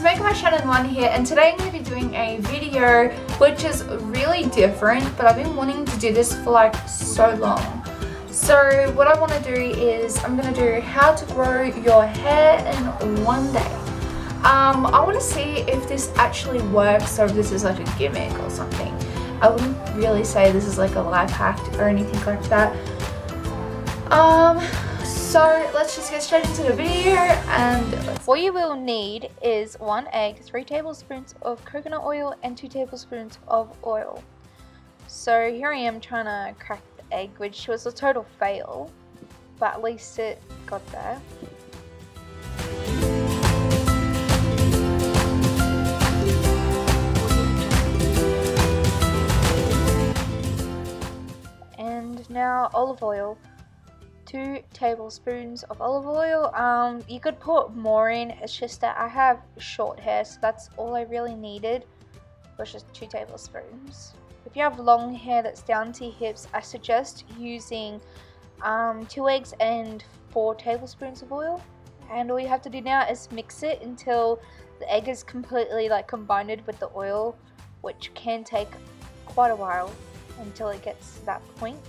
it's MakeUpByShannen here, and today I'm going to be doing a video which is really different, but I've been wanting to do this for like so long. So what I want to do is I'm going to do how to grow your hair in one day. I want to see if this actually works or if this is like a gimmick or something. I wouldn't really say this is like a life hack or anything like that. So let's just get straight into the video. And what you will need is 1 egg, 3 tablespoons of coconut oil and 2 tablespoons of oil. So here I am trying to crack the egg, which was a total fail, but at least it got there. And now olive oil. 2 tablespoons of olive oil. You could put more in, it's just that I have short hair, so that's all I really needed, which is 2 tablespoons. If you have long hair that's down to your hips, I suggest using 2 eggs and 4 tablespoons of oil. And all you have to do now is mix it until the egg is completely like combined with the oil, which can take quite a while until it gets to that point.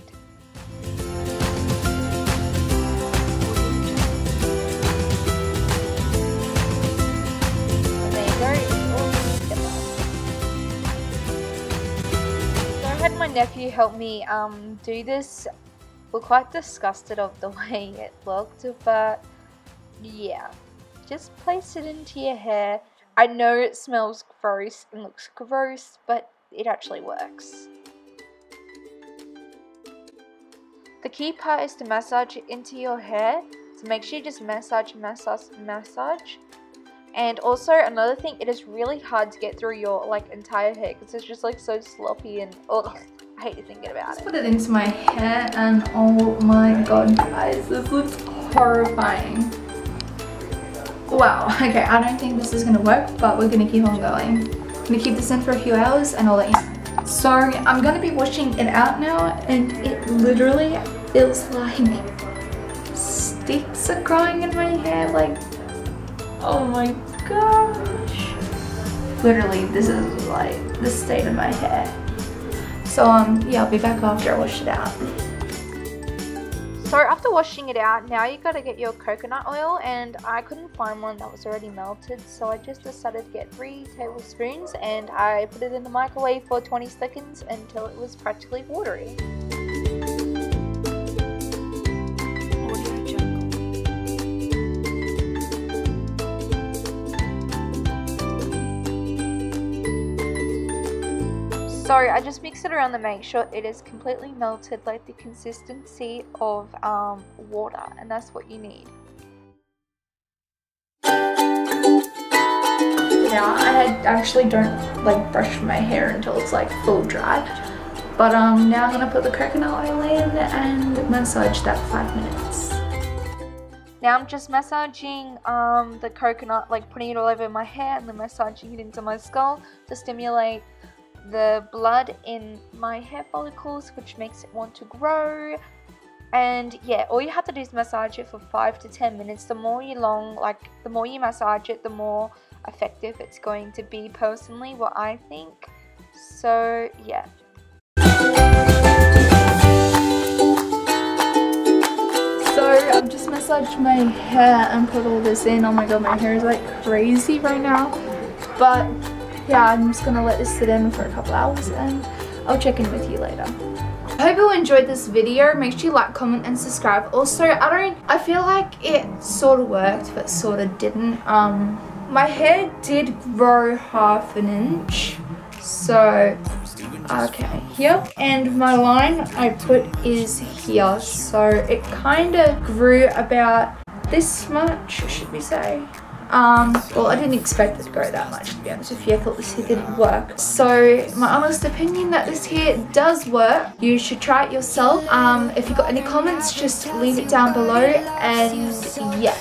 My nephew helped me do this. We're quite disgusted of the way it looked, but yeah, just place it into your hair. I know it smells gross and looks gross, but it actually works. The key part is to massage it into your hair, so make sure you just massage. And also another thing, it is really hard to get through your like entire hair because it's just like so sloppy and ugh, I hate thinking about it. Just put it into my hair and oh my god guys, this looks horrifying. Wow, okay, I don't think this is going to work, but we're going to keep on going. I'm going to keep this in for a few hours and I'll let you know. So I'm going to be washing it out now, and it literally feels like sticks are growing in my hair, like oh my gosh. Literally, this is like the state of my hair. So yeah, I'll be back after I wash it out. So after washing it out, now you gotta get your coconut oil, and I couldn't find one that was already melted, so I just decided to get 3 tablespoons and I put it in the microwave for 20 seconds until it was practically watery. So I just mix it around to make sure it is completely melted, like the consistency of water, and that's what you need. Now I actually don't like brush my hair until it's like full dry, but now I'm gonna put the coconut oil in and massage that 5 minutes. Now I'm just massaging the coconut, like putting it all over my hair and then massaging it into my scalp to stimulate the blood in my hair follicles, which makes it want to grow. And yeah, all you have to do is massage it for 5 to 10 minutes. The more you massage it, the more effective it's going to be, personally what I think. So yeah. So I've just massaged my hair and put all this in. Oh my god, my hair is like crazy right now, but yeah, I'm just gonna let this sit in for a couple hours and I'll check in with you later. I hope you enjoyed this video. Make sure you like, comment and subscribe. Also, I feel like it sort of worked but sort of didn't. My hair did grow 1/2 inch, so okay, here, and my line I put is here, so it kind of grew about this much, should we say. Well, I didn't expect it to grow that much, to be honest with you. I thought this hair didn't work. So, my honest opinion that this hair does work. You should try it yourself. If you got any comments, just leave it down below. And yeah.